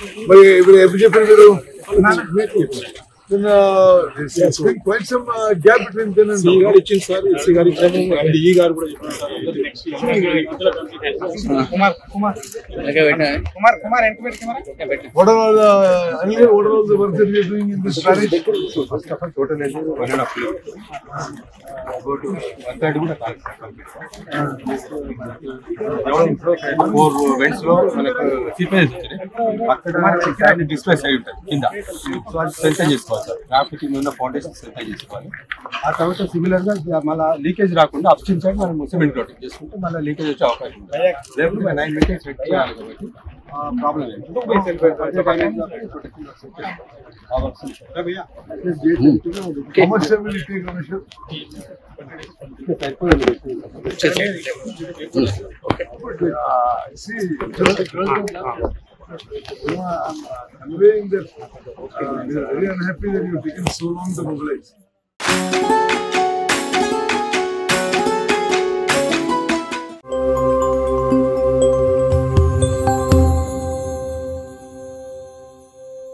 There's been quite some gap between them and what are all the work that we are doing in this marriage? First of all, total is 1.5 Graphic in the foundation synthesis. After similar leakage rakunda, upstream side, cement coating. Just leakage therefore, 9 meters problem. How much time will it take, Commissioner? I'm conveying that we are very unhappy that you have taken so long to mobilize.